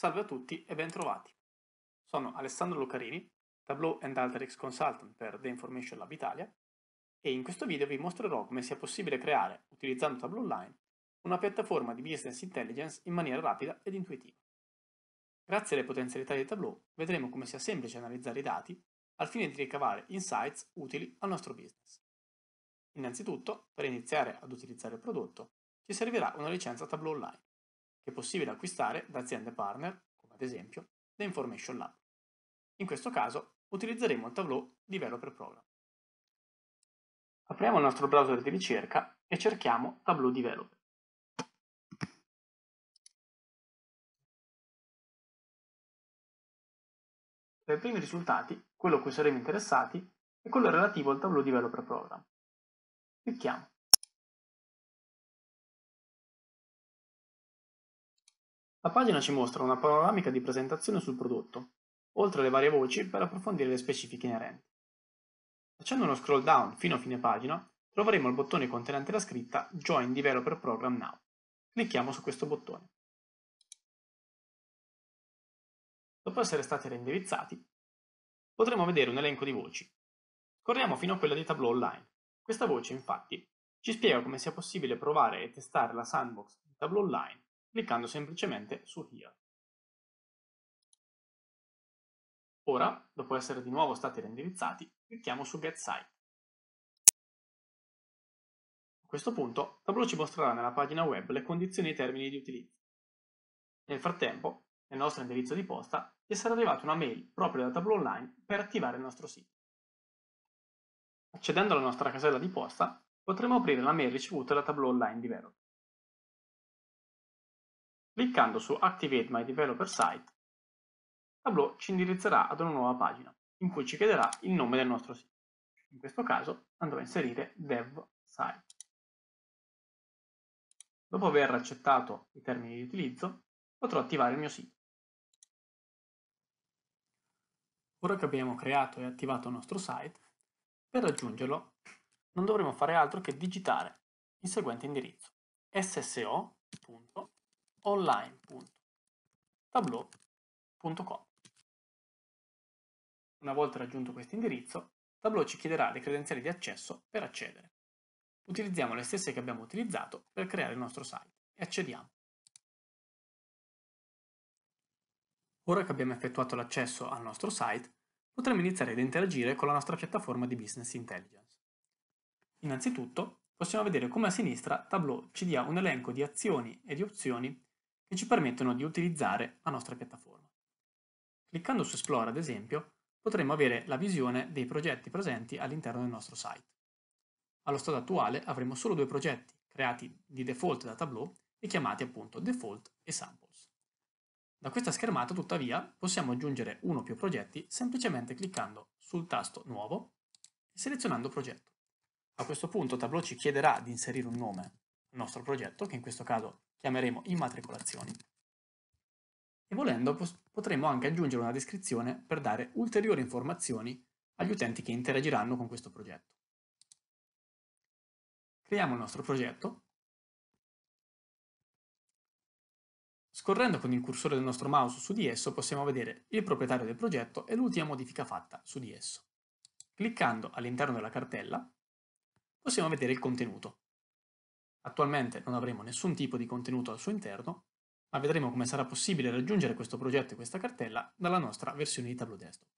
Salve a tutti e ben trovati. Sono Alessandro Locarini, Tableau and Alteryx Consultant per The Information Lab Italia, e in questo video vi mostrerò come sia possibile creare, utilizzando Tableau Online, una piattaforma di business intelligence in maniera rapida ed intuitiva. Grazie alle potenzialità di Tableau vedremo come sia semplice analizzare i dati al fine di ricavare insights utili al nostro business. Innanzitutto, per iniziare ad utilizzare il prodotto, ci servirà una licenza Tableau Online, che è possibile acquistare da aziende partner, come ad esempio The Information Lab. In questo caso utilizzeremo il Tableau Developer Program. Apriamo il nostro browser di ricerca e cerchiamo Tableau Developer. Per i primi risultati, quello a cui saremo interessati è quello relativo al Tableau Developer Program. Clicchiamo. La pagina ci mostra una panoramica di presentazione sul prodotto, oltre alle varie voci per approfondire le specifiche inerenti. Facendo uno scroll down fino a fine pagina, troveremo il bottone contenente la scritta Join Developer Program Now. Clicchiamo su questo bottone. Dopo essere stati reindirizzati, potremo vedere un elenco di voci. Scorriamo fino a quella di Tableau Online. Questa voce, infatti, ci spiega come sia possibile provare e testare la sandbox di Tableau Online cliccando semplicemente su Here. Ora, dopo essere di nuovo stati reindirizzati, clicchiamo su Get Site. A questo punto, Tableau ci mostrerà nella pagina web le condizioni e i termini di utilizzo. Nel frattempo, nel nostro indirizzo di posta, ci sarà arrivata una mail proprio da Tableau Online per attivare il nostro sito. Accedendo alla nostra casella di posta, potremo aprire la mail ricevuta da Tableau Online Developer. Cliccando su Activate My Developer Site, Tableau ci indirizzerà ad una nuova pagina, in cui ci chiederà il nome del nostro sito. In questo caso andrò a inserire Dev Site. Dopo aver accettato i termini di utilizzo, potrò attivare il mio sito. Ora che abbiamo creato e attivato il nostro site, per raggiungerlo non dovremo fare altro che digitare il seguente indirizzo: sso.online.tableau.com. Una volta raggiunto questo indirizzo, Tableau ci chiederà le credenziali di accesso per accedere. Utilizziamo le stesse che abbiamo utilizzato per creare il nostro site e accediamo. Ora che abbiamo effettuato l'accesso al nostro site, potremo iniziare ad interagire con la nostra piattaforma di Business Intelligence. Innanzitutto, possiamo vedere come a sinistra Tableau ci dia un elenco di azioni e di opzioni che ci permettono di utilizzare la nostra piattaforma. Cliccando su Esplora, ad esempio, potremo avere la visione dei progetti presenti all'interno del nostro site. Allo stato attuale avremo solo due progetti creati di default da Tableau e chiamati appunto Default e Samples. Da questa schermata, tuttavia, possiamo aggiungere uno o più progetti semplicemente cliccando sul tasto Nuovo e selezionando Progetto. A questo punto Tableau ci chiederà di inserire un nome al nostro progetto, che in questo caso chiameremo Immatricolazioni, e volendo potremo anche aggiungere una descrizione per dare ulteriori informazioni agli utenti che interagiranno con questo progetto. Creiamo il nostro progetto. Scorrendo con il cursore del nostro mouse su di esso possiamo vedere il proprietario del progetto e l'ultima modifica fatta su di esso. Cliccando all'interno della cartella possiamo vedere il contenuto. Attualmente non avremo nessun tipo di contenuto al suo interno, ma vedremo come sarà possibile raggiungere questo progetto e questa cartella dalla nostra versione di Tableau Desktop.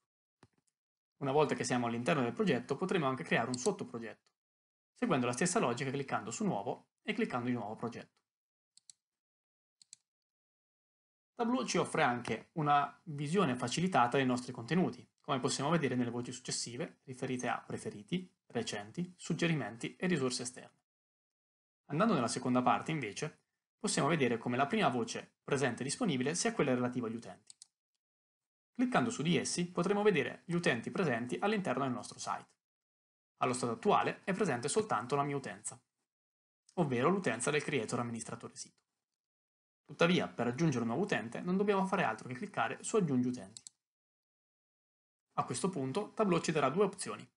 Una volta che siamo all'interno del progetto potremo anche creare un sottoprogetto, seguendo la stessa logica cliccando su Nuovo e cliccando di nuovo Progetto. Tableau ci offre anche una visione facilitata dei nostri contenuti, come possiamo vedere nelle voci successive, riferite a preferiti, recenti, suggerimenti e risorse esterne. Andando nella seconda parte, invece, possiamo vedere come la prima voce presente e disponibile sia quella relativa agli utenti. Cliccando su di essi potremo vedere gli utenti presenti all'interno del nostro site. Allo stato attuale è presente soltanto la mia utenza, ovvero l'utenza del creator amministratore sito. Tuttavia, per aggiungere un nuovo utente non dobbiamo fare altro che cliccare su Aggiungi utenti. A questo punto Tableau ci darà due opzioni.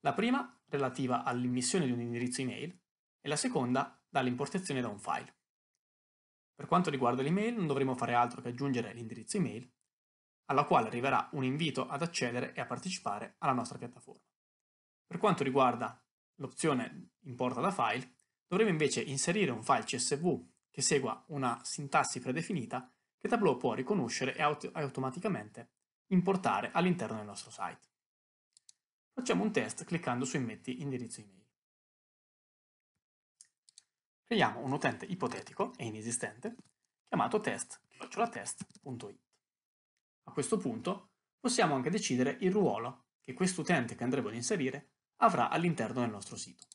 La prima relativa all'immissione di un indirizzo email e la seconda dall'importazione da un file. Per quanto riguarda l'email, non dovremo fare altro che aggiungere l'indirizzo email, alla quale arriverà un invito ad accedere e a partecipare alla nostra piattaforma. Per quanto riguarda l'opzione importa da file, dovremo invece inserire un file CSV che segua una sintassi predefinita che Tableau può riconoscere e automaticamente importare all'interno del nostro site. Facciamo un test cliccando su Immetti indirizzo email. Creiamo un utente ipotetico e inesistente chiamato test@test.it. A questo punto possiamo anche decidere il ruolo che quest'utente che andremo ad inserire avrà all'interno del nostro sito.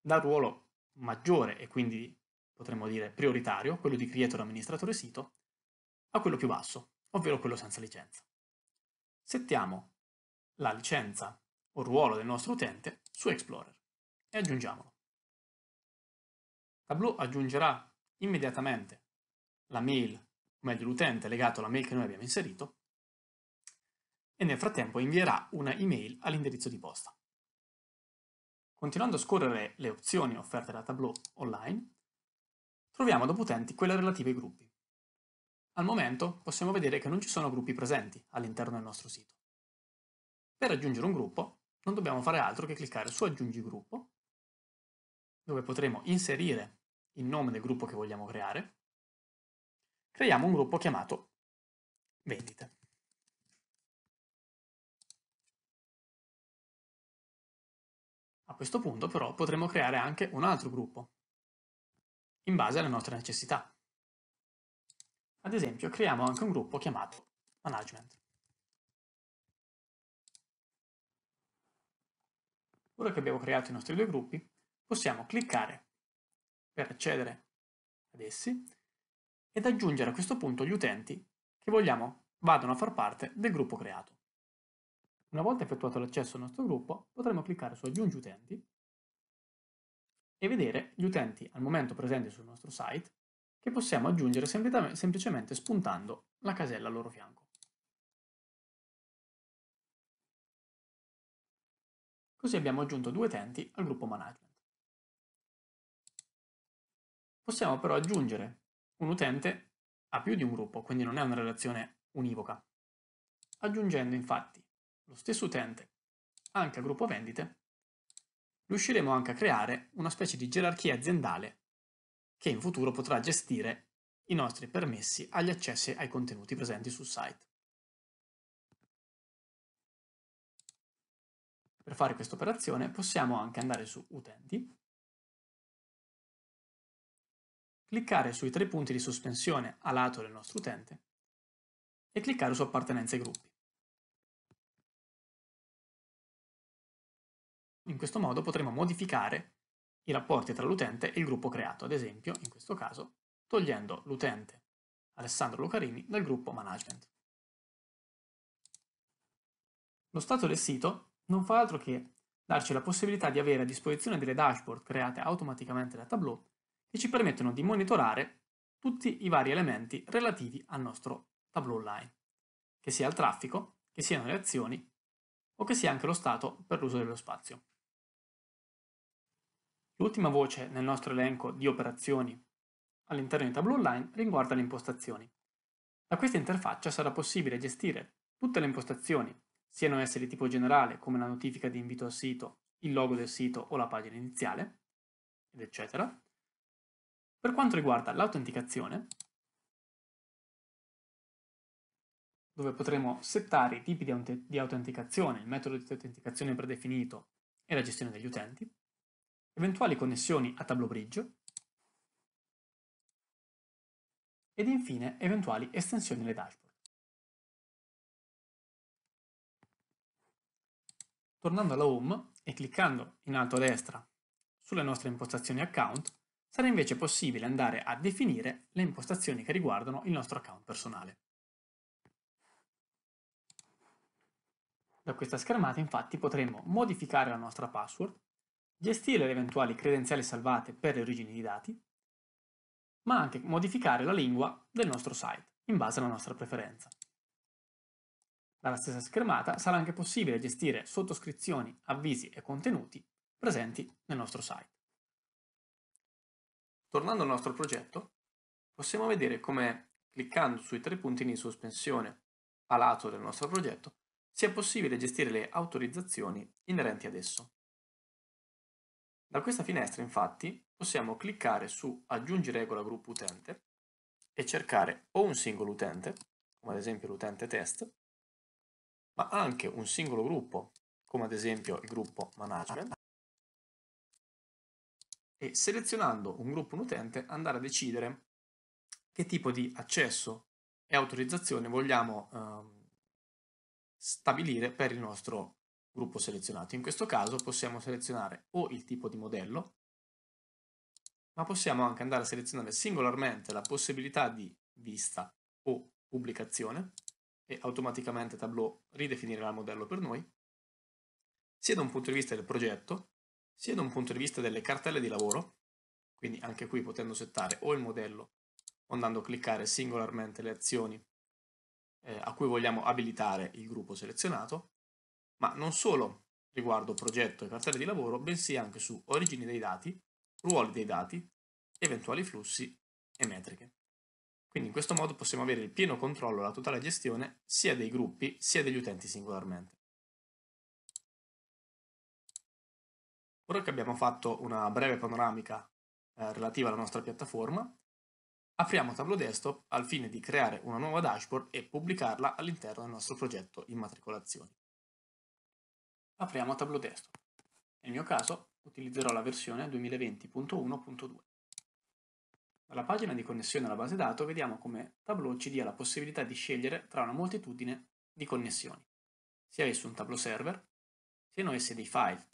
Dal ruolo maggiore e quindi potremmo dire prioritario, quello di creator amministratore sito, a quello più basso, ovvero quello senza licenza. Settiamo la licenza o ruolo del nostro utente su Explorer e aggiungiamolo. Tableau aggiungerà immediatamente la mail, o meglio l'utente legato alla mail che noi abbiamo inserito, e nel frattempo invierà una email all'indirizzo di posta. Continuando a scorrere le opzioni offerte da Tableau Online, troviamo dopo utenti quelle relative ai gruppi. Al momento possiamo vedere che non ci sono gruppi presenti all'interno del nostro sito. Per aggiungere un gruppo non dobbiamo fare altro che cliccare su Aggiungi gruppo, dove potremo inserire il nome del gruppo che vogliamo creare. Creiamo un gruppo chiamato Vendite. A questo punto però potremo creare anche un altro gruppo, in base alle nostre necessità. Ad esempio creiamo anche un gruppo chiamato Management. Ora che abbiamo creato i nostri due gruppi, possiamo cliccare per accedere ad essi ed aggiungere a questo punto gli utenti che vogliamo vadano a far parte del gruppo creato. Una volta effettuato l'accesso al nostro gruppo, potremo cliccare su Aggiungi utenti e vedere gli utenti al momento presenti sul nostro site che possiamo aggiungere semplicemente spuntando la casella al loro fianco. Così abbiamo aggiunto due utenti al gruppo Management. Possiamo però aggiungere un utente a più di un gruppo, quindi non è una relazione univoca, aggiungendo infatti lo stesso utente anche al gruppo vendite, riusciremo anche a creare una specie di gerarchia aziendale che in futuro potrà gestire i nostri permessi agli accessi ai contenuti presenti sul site. Per fare questa operazione possiamo anche andare su Utenti, cliccare sui tre punti di sospensione a lato del nostro utente e cliccare su Appartenenza ai gruppi. In questo modo potremo modificare i rapporti tra l'utente e il gruppo creato, ad esempio, in questo caso, togliendo l'utente Alessandro Locarini dal gruppo Management. Lo stato del sito non fa altro che darci la possibilità di avere a disposizione delle dashboard create automaticamente da Tableau che ci permettono di monitorare tutti i vari elementi relativi al nostro Tableau Online, che sia il traffico, che siano le azioni o che sia anche lo stato per l'uso dello spazio. L'ultima voce nel nostro elenco di operazioni all'interno di Tableau Online riguarda le impostazioni. Da questa interfaccia sarà possibile gestire tutte le impostazioni, siano esse di tipo generale come la notifica di invito al sito, il logo del sito o la pagina iniziale, ed eccetera. Per quanto riguarda l'autenticazione, dove potremo settare i tipi di autenticazione, il metodo di autenticazione predefinito e la gestione degli utenti, eventuali connessioni a Tableau Bridge ed infine eventuali estensioni alle dashboard. Tornando alla home e cliccando in alto a destra sulle nostre impostazioni account, sarà invece possibile andare a definire le impostazioni che riguardano il nostro account personale. Da questa schermata infatti potremo modificare la nostra password, gestire le eventuali credenziali salvate per le origini di dati, ma anche modificare la lingua del nostro site in base alla nostra preferenza. Dalla stessa schermata sarà anche possibile gestire sottoscrizioni, avvisi e contenuti presenti nel nostro site. Tornando al nostro progetto, possiamo vedere come, cliccando sui tre puntini in sospensione a lato del nostro progetto, sia possibile gestire le autorizzazioni inerenti ad esso. Da questa finestra, infatti, possiamo cliccare su Aggiungi regola gruppo utente e cercare o un singolo utente, come ad esempio l'utente test, ma anche un singolo gruppo, come ad esempio il gruppo management, e selezionando un gruppo, un utente, andare a decidere che tipo di accesso e autorizzazione vogliamo stabilire per il nostro gruppo selezionato. In questo caso possiamo selezionare o il tipo di modello, ma possiamo anche andare a selezionare singolarmente la possibilità di vista o pubblicazione e automaticamente Tableau ridefinirà il modello per noi, sia da un punto di vista del progetto, sia da un punto di vista delle cartelle di lavoro, quindi anche qui potendo settare o il modello o andando a cliccare singolarmente le azioni a cui vogliamo abilitare il gruppo selezionato, ma non solo riguardo progetto e cartelle di lavoro, bensì anche su origini dei dati, ruoli dei dati, eventuali flussi e metriche. Quindi in questo modo possiamo avere il pieno controllo e la totale gestione sia dei gruppi sia degli utenti singolarmente. Ora che abbiamo fatto una breve panoramica relativa alla nostra piattaforma, apriamo Tableau Desktop al fine di creare una nuova dashboard e pubblicarla all'interno del nostro progetto immatricolazioni. Apriamo Tableau Desktop. Nel mio caso utilizzerò la versione 2020.1.2. Dalla pagina di connessione alla base dato vediamo come Tableau ci dia la possibilità di scegliere tra una moltitudine di connessioni, sia esso un Tableau Server, siano essi dei file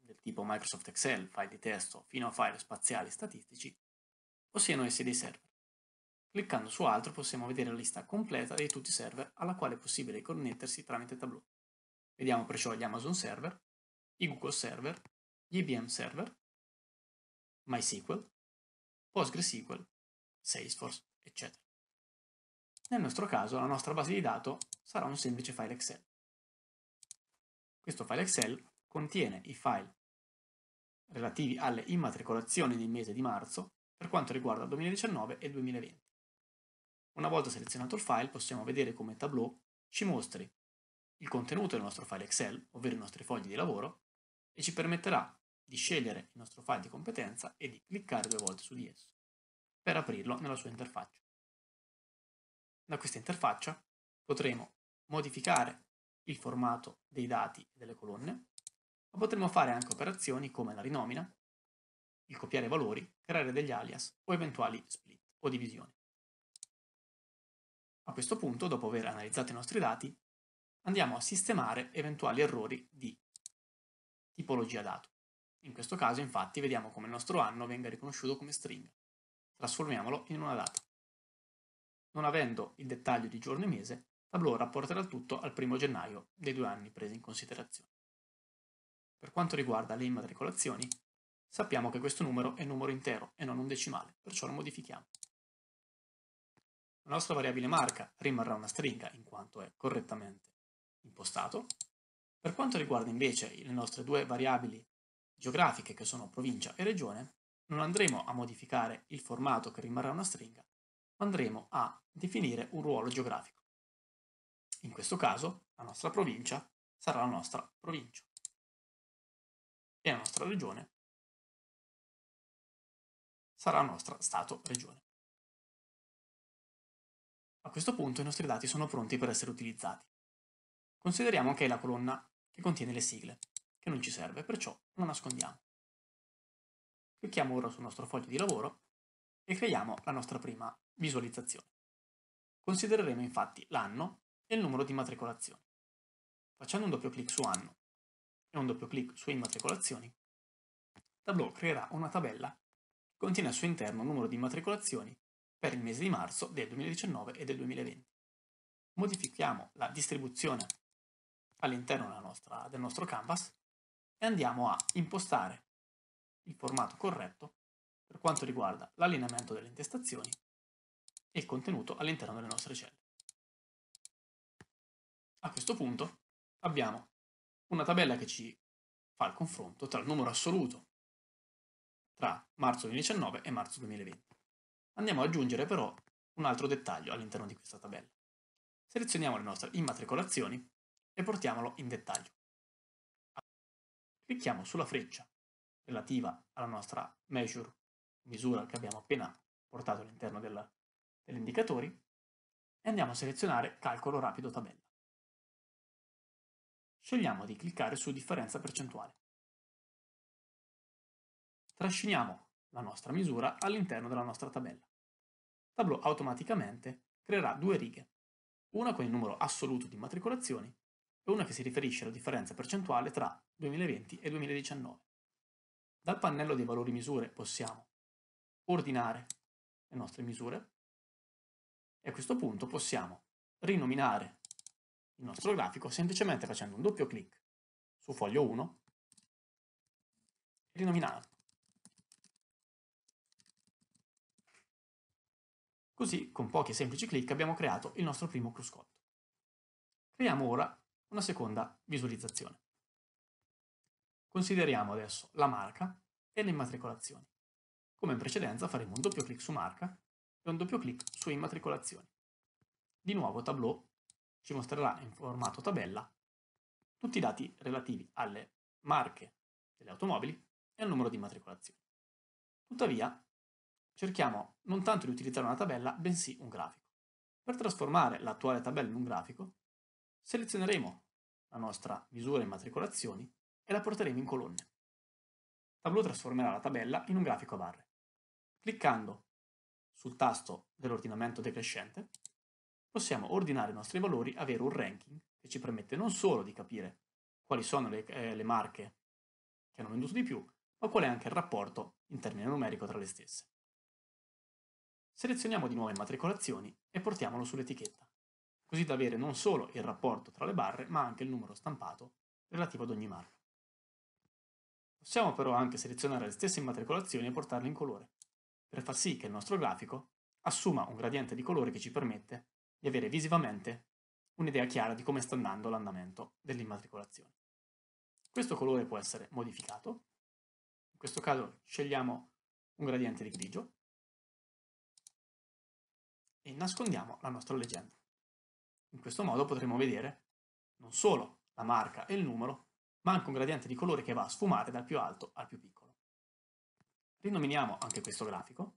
del tipo Microsoft Excel, file di testo, fino a file spaziali statistici, o siano essi dei server. Cliccando su Altro possiamo vedere la lista completa di tutti i server alla quale è possibile connettersi tramite Tableau. Vediamo perciò gli Amazon Server, i Google Server, gli IBM Server, MySQL, PostgreSQL, Salesforce, eccetera. Nel nostro caso la nostra base di dato sarà un semplice file Excel. Questo file Excel contiene i file relativi alle immatricolazioni del mese di marzo per quanto riguarda il 2019 e il 2020. Una volta selezionato il file possiamo vedere come Tableau ci mostri il contenuto del nostro file Excel, ovvero i nostri fogli di lavoro, e ci permetterà di scegliere il nostro file di competenza e di cliccare due volte su di esso per aprirlo nella sua interfaccia. Da questa interfaccia potremo modificare il formato dei dati e delle colonne, ma potremo fare anche operazioni come la rinomina, il copiare valori, creare degli alias o eventuali split o divisioni. A questo punto, dopo aver analizzato i nostri dati, andiamo a sistemare eventuali errori di tipologia dato. In questo caso, infatti, vediamo come il nostro anno venga riconosciuto come stringa. Trasformiamolo in una data. Non avendo il dettaglio di giorno e mese, Tableau rapporterà tutto al 1 gennaio dei 2 anni presi in considerazione. Per quanto riguarda le immatricolazioni, sappiamo che questo numero è un numero intero e non un decimale, perciò lo modifichiamo. La nostra variabile marca rimarrà una stringa in quanto è correttamente impostato. Per quanto riguarda invece le nostre due variabili geografiche, che sono provincia e regione, non andremo a modificare il formato che rimarrà una stringa, ma andremo a definire un ruolo geografico. In questo caso la nostra provincia sarà la nostra provincia e la nostra regione sarà la nostra stato-regione. A questo punto i nostri dati sono pronti per essere utilizzati. Consideriamo che è la colonna che contiene le sigle, che non ci serve, perciò la nascondiamo. Clicchiamo ora sul nostro foglio di lavoro e creiamo la nostra prima visualizzazione. Considereremo infatti l'anno e il numero di immatricolazioni. Facendo un doppio clic su Anno e un doppio clic su Immatricolazioni, Tableau creerà una tabella contiene al suo interno il numero di immatricolazioni per il mese di marzo del 2019 e del 2020. Modifichiamo la distribuzione all'interno del nostro canvas e andiamo a impostare il formato corretto per quanto riguarda l'allineamento delle intestazioni e il contenuto all'interno delle nostre celle. A questo punto abbiamo una tabella che ci fa il confronto tra il numero assoluto tra marzo 2019 e marzo 2020. Andiamo ad aggiungere però un altro dettaglio all'interno di questa tabella. Selezioniamo le nostre immatricolazioni e portiamolo in dettaglio. Clicchiamo sulla freccia relativa alla nostra misura che abbiamo appena portato all'interno degli indicatori e andiamo a selezionare calcolo rapido tabella. Scegliamo di cliccare su differenza percentuale. Trasciniamo la nostra misura all'interno della nostra tabella. Tableau automaticamente creerà due righe, una con il numero assoluto di immatricolazioni e una che si riferisce alla differenza percentuale tra 2020 e 2019. Dal pannello dei valori misure possiamo ordinare le nostre misure e a questo punto possiamo rinominare il nostro grafico semplicemente facendo un doppio clic su foglio 1 e rinominare. Così, con pochi semplici clic, abbiamo creato il nostro primo cruscotto. Creiamo ora una seconda visualizzazione. Consideriamo adesso la marca e le immatricolazioni. Come in precedenza faremo un doppio clic su marca e un doppio clic su immatricolazioni. Di nuovo Tableau ci mostrerà in formato tabella tutti i dati relativi alle marche delle automobili e al numero di immatricolazioni. Tuttavia, cerchiamo non tanto di utilizzare una tabella, bensì un grafico. Per trasformare l'attuale tabella in un grafico, selezioneremo la nostra misura immatricolazioni e la porteremo in colonne. Tableau trasformerà la tabella in un grafico a barre. Cliccando sul tasto dell'ordinamento decrescente, possiamo ordinare i nostri valori, avere un ranking che ci permette non solo di capire quali sono le marche che hanno venduto di più, ma qual è anche il rapporto in termini numerico tra le stesse. Selezioniamo di nuovo immatricolazioni e portiamolo sull'etichetta, così da avere non solo il rapporto tra le barre, ma anche il numero stampato relativo ad ogni marca. Possiamo però anche selezionare le stesse immatricolazioni e portarle in colore, per far sì che il nostro grafico assuma un gradiente di colore che ci permette di avere visivamente un'idea chiara di come sta andando l'andamento dell'immatricolazione. Questo colore può essere modificato, in questo caso scegliamo un gradiente di grigio e nascondiamo la nostra leggenda. In questo modo potremo vedere non solo la marca e il numero, ma anche un gradiente di colore che va a sfumare dal più alto al più piccolo. Rinominiamo anche questo grafico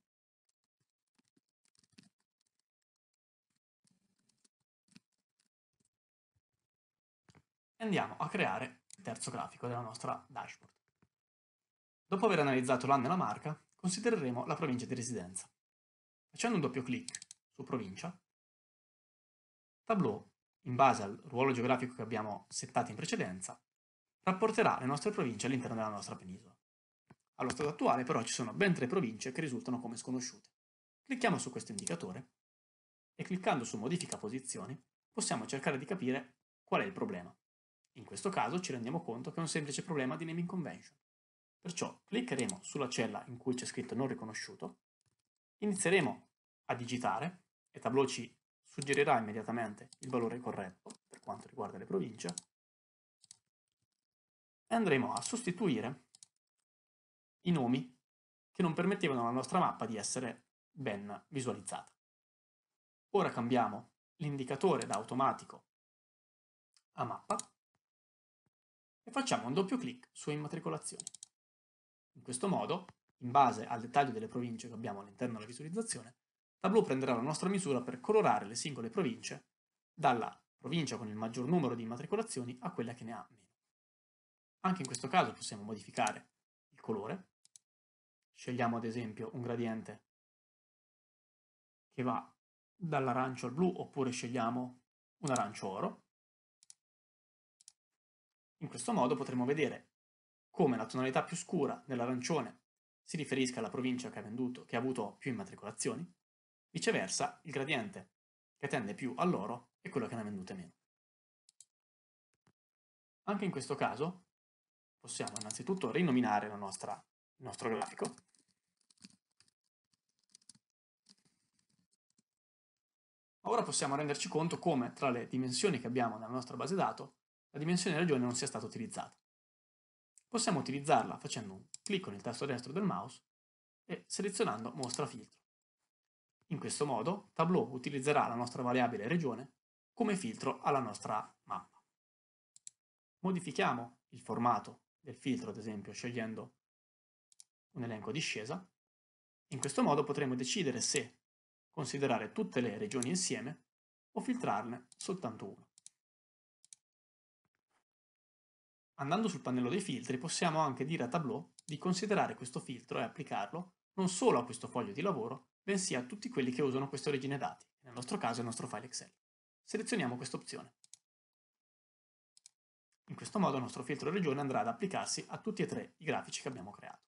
e andiamo a creare il terzo grafico della nostra dashboard. Dopo aver analizzato l'anno e la marca, considereremo la provincia di residenza. Facendo un doppio clic su provincia, Tableau, in base al ruolo geografico che abbiamo settato in precedenza, rapporterà le nostre province all'interno della nostra penisola. Allo stato attuale però ci sono ben 3 province che risultano come sconosciute. Clicchiamo su questo indicatore e cliccando su modifica posizioni possiamo cercare di capire qual è il problema. In questo caso ci rendiamo conto che è un semplice problema di naming convention. Perciò cliccheremo sulla cella in cui c'è scritto non riconosciuto, inizieremo a digitare e Tableau ci suggerirà immediatamente il valore corretto per quanto riguarda le province e andremo a sostituire i nomi che non permettevano alla nostra mappa di essere ben visualizzata. Ora cambiamo l'indicatore da automatico a mappa e facciamo un doppio clic su immatricolazioni. In questo modo, in base al dettaglio delle province che abbiamo all'interno della visualizzazione, Tableau prenderà la nostra misura per colorare le singole province, dalla provincia con il maggior numero di immatricolazioni a quella che ne ha meno. Anche in questo caso possiamo modificare il colore. Scegliamo ad esempio un gradiente che va dall'arancio al blu, oppure scegliamo un arancio oro. In questo modo potremo vedere come la tonalità più scura dell'arancione si riferisca alla provincia che ha avuto più immatricolazioni. Viceversa, il gradiente che tende più all'oro è quello che ne ha vendute meno. Anche in questo caso possiamo innanzitutto rinominare il nostro grafico . Ma ora possiamo renderci conto come tra le dimensioni che abbiamo nella nostra base dato la dimensione regione non sia stata utilizzata. Possiamo utilizzarla facendo un clic con il tasto destro del mouse e selezionando mostra filtro. In questo modo Tableau utilizzerà la nostra variabile regione come filtro alla nostra mappa. Modifichiamo il formato del filtro, ad esempio scegliendo un elenco di discesa. In questo modo potremo decidere se considerare tutte le regioni insieme o filtrarne soltanto una. Andando sul pannello dei filtri possiamo anche dire a Tableau di considerare questo filtro e applicarlo non solo a questo foglio di lavoro, bensì a tutti quelli che usano questa origine dati, nel nostro caso il nostro file Excel. Selezioniamo questa opzione. In questo modo il nostro filtro regione andrà ad applicarsi a tutti e tre i grafici che abbiamo creato.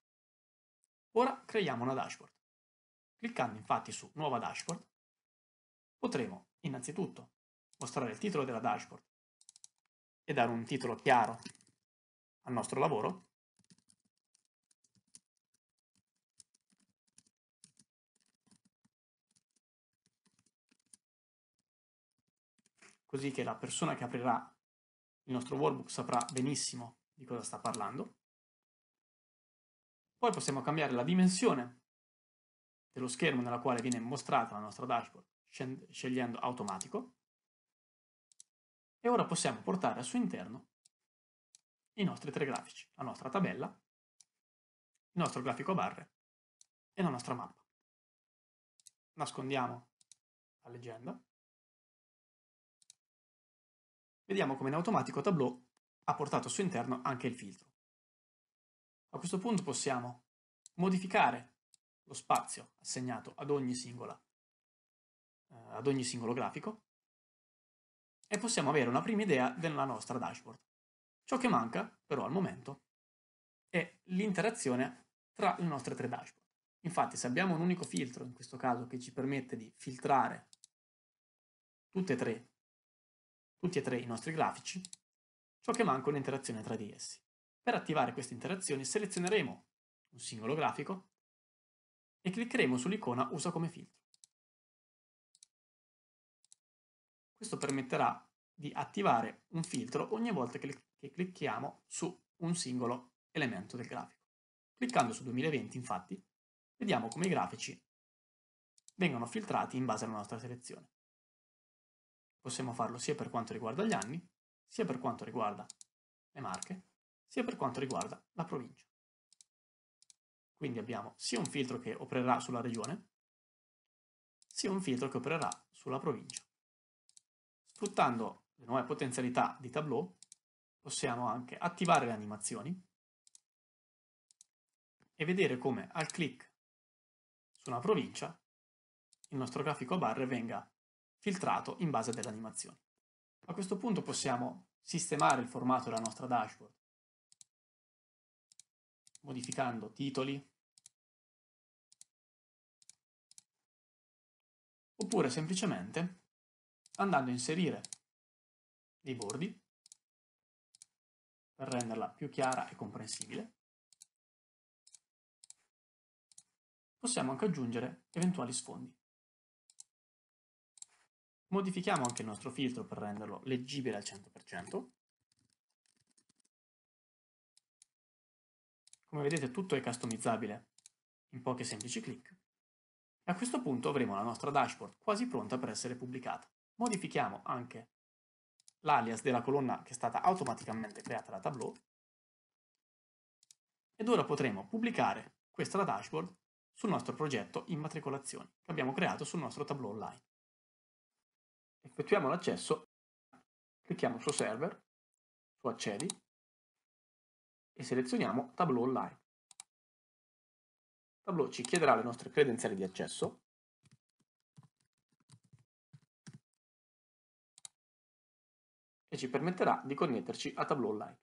Ora creiamo una dashboard. Cliccando infatti su Nuova Dashboard potremo innanzitutto mostrare il titolo della dashboard e dare un titolo chiaro al nostro lavoro. Così che la persona che aprirà il nostro workbook saprà benissimo di cosa sta parlando. Poi possiamo cambiare la dimensione dello schermo nella quale viene mostrata la nostra dashboard, scegliendo automatico. E ora possiamo portare al suo interno i nostri tre grafici, la nostra tabella, il nostro grafico a barre e la nostra mappa. Nascondiamo la leggenda. Vediamo come in automatico Tableau ha portato al suo interno anche il filtro. A questo punto possiamo modificare lo spazio assegnato ad ogni singolo grafico e possiamo avere una prima idea della nostra dashboard. Ciò che manca però al momento è l'interazione tra le nostre tre dashboard. Infatti se abbiamo un unico filtro, in questo caso che ci permette di filtrare tutti e tre i nostri grafici, ciò che manca è un'interazione tra di essi. Per attivare queste interazioni selezioneremo un singolo grafico e cliccheremo sull'icona Usa come filtro. Questo permetterà di attivare un filtro ogni volta che clicchiamo su un singolo elemento del grafico. Cliccando su 2020, infatti, vediamo come i grafici vengono filtrati in base alla nostra selezione. Possiamo farlo sia per quanto riguarda gli anni, sia per quanto riguarda le marche, sia per quanto riguarda la provincia. Quindi abbiamo sia un filtro che opererà sulla regione, sia un filtro che opererà sulla provincia. Sfruttando le nuove potenzialità di Tableau, possiamo anche attivare le animazioni e vedere come al clic su una provincia il nostro grafico a barre venga filtrato in base alle animazioni. A questo punto possiamo sistemare il formato della nostra dashboard modificando titoli oppure semplicemente andando a inserire dei bordi per renderla più chiara e comprensibile. Possiamo anche aggiungere eventuali sfondi. Modifichiamo anche il nostro filtro per renderlo leggibile al 100%. Come vedete tutto è customizzabile in pochi semplici clic. E a questo punto avremo la nostra dashboard quasi pronta per essere pubblicata. Modifichiamo anche l'alias della colonna che è stata automaticamente creata da Tableau. Ed ora potremo pubblicare questa dashboard sul nostro progetto immatricolazioni che abbiamo creato sul nostro Tableau Online. Effettuiamo l'accesso, clicchiamo su Server, su Accedi e selezioniamo Tableau Online. Tableau ci chiederà le nostre credenziali di accesso. E ci permetterà di connetterci a Tableau Online.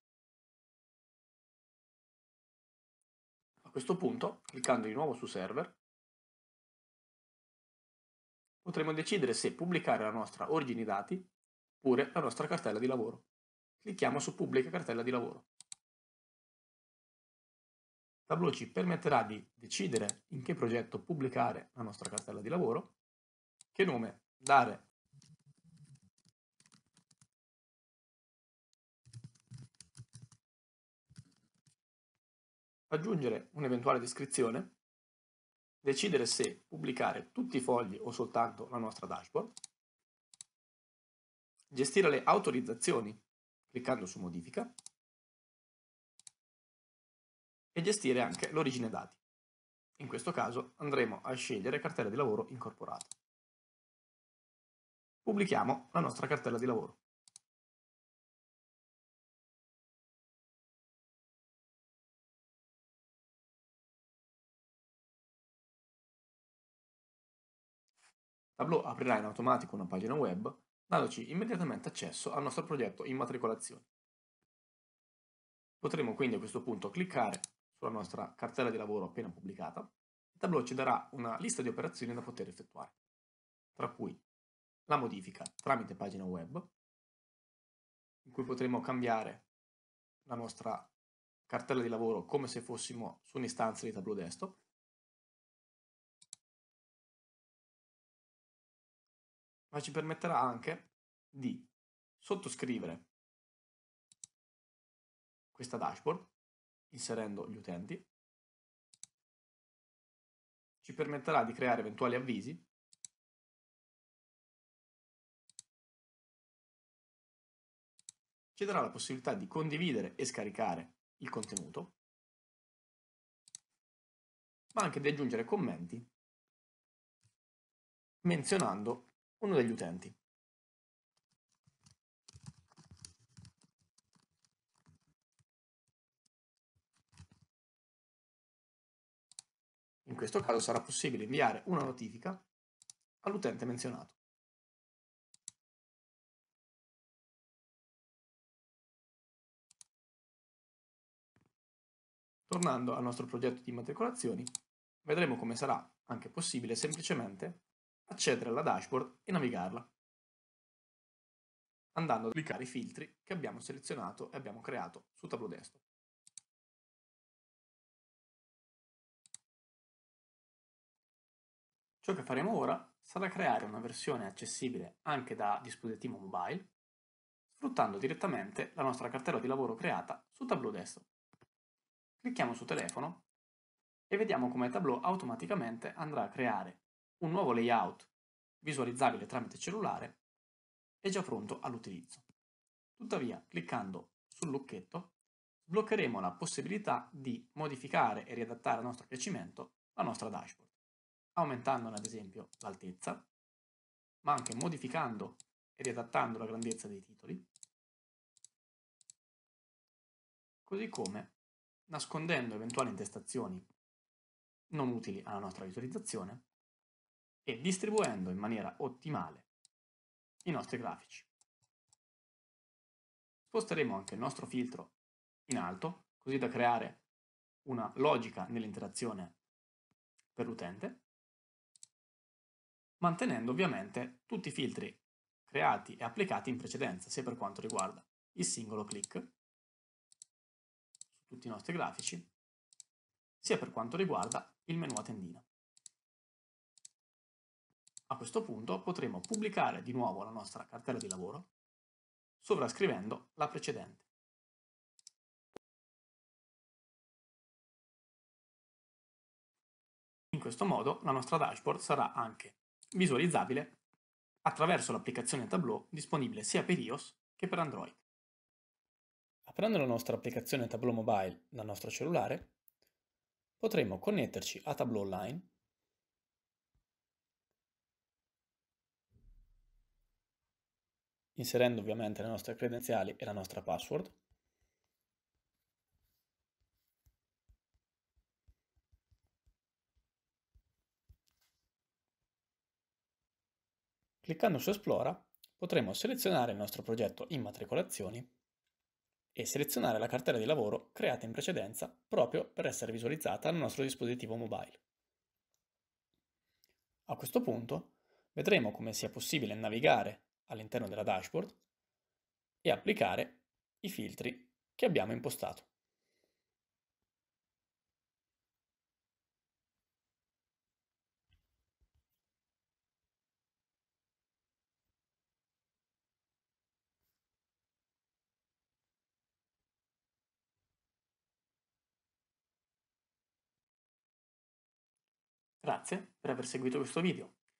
A questo punto, cliccando di nuovo su Server, potremo decidere se pubblicare la nostra origine dati oppure la nostra cartella di lavoro. Clicchiamo su Pubblica cartella di lavoro. Tableau ci permetterà di decidere in che progetto pubblicare la nostra cartella di lavoro, che nome dare . Aggiungere un'eventuale descrizione decidere se pubblicare tutti i fogli o soltanto la nostra dashboard, gestire le autorizzazioni cliccando su modifica e gestire anche l'origine dati. In questo caso andremo a scegliere cartelle di lavoro incorporate. Pubblichiamo la nostra cartella di lavoro. Tableau aprirà in automatico una pagina web, dandoci immediatamente accesso al nostro progetto in matricolazione. Potremo quindi a questo punto cliccare sulla nostra cartella di lavoro appena pubblicata. Il Tableau ci darà una lista di operazioni da poter effettuare, tra cui la modifica tramite pagina web, in cui potremo cambiare la nostra cartella di lavoro come se fossimo su un'istanza di Tableau Desktop, ma ci permetterà anche di sottoscrivere questa dashboard inserendo gli utenti, ci permetterà di creare eventuali avvisi . Ci darà la possibilità di condividere e scaricare il contenuto, ma anche di aggiungere commenti menzionando uno degli utenti. In questo caso sarà possibile inviare una notifica all'utente menzionato. Tornando al nostro progetto di immatricolazioni, vedremo come sarà anche possibile semplicemente accedere alla dashboard e navigarla, andando a cliccare i filtri che abbiamo selezionato e abbiamo creato su Tableau Desktop. Ciò che faremo ora sarà creare una versione accessibile anche da dispositivo mobile, sfruttando direttamente la nostra cartella di lavoro creata su Tableau Desktop. Clicchiamo su telefono e vediamo come Tableau automaticamente andrà a creare un nuovo layout visualizzabile tramite cellulare e già pronto all'utilizzo. Tuttavia, cliccando sul lucchetto, sbloccheremo la possibilità di modificare e riadattare a nostro piacimento la nostra dashboard, aumentandone ad esempio l'altezza, ma anche modificando e riadattando la grandezza dei titoli, così come nascondendo eventuali intestazioni non utili alla nostra visualizzazione e distribuendo in maniera ottimale i nostri grafici. Sposteremo anche il nostro filtro in alto, così da creare una logica nell'interazione per l'utente, mantenendo ovviamente tutti i filtri creati e applicati in precedenza, sia per quanto riguarda il singolo click, tutti i nostri grafici, sia per quanto riguarda il menu a tendina. A questo punto potremo pubblicare di nuovo la nostra cartella di lavoro, sovrascrivendo la precedente. In questo modo la nostra dashboard sarà anche visualizzabile attraverso l'applicazione Tableau disponibile sia per iOS che per Android. Aprendo la nostra applicazione Tableau Mobile dal nostro cellulare, potremo connetterci a Tableau Online inserendo ovviamente le nostre credenziali e la nostra password. Cliccando su Esplora potremo selezionare il nostro progetto in matricolazioni e selezionare la cartella di lavoro creata in precedenza proprio per essere visualizzata nel nostro dispositivo mobile. A questo punto vedremo come sia possibile navigare all'interno della dashboard e applicare i filtri che abbiamo impostato. Grazie per aver seguito questo video.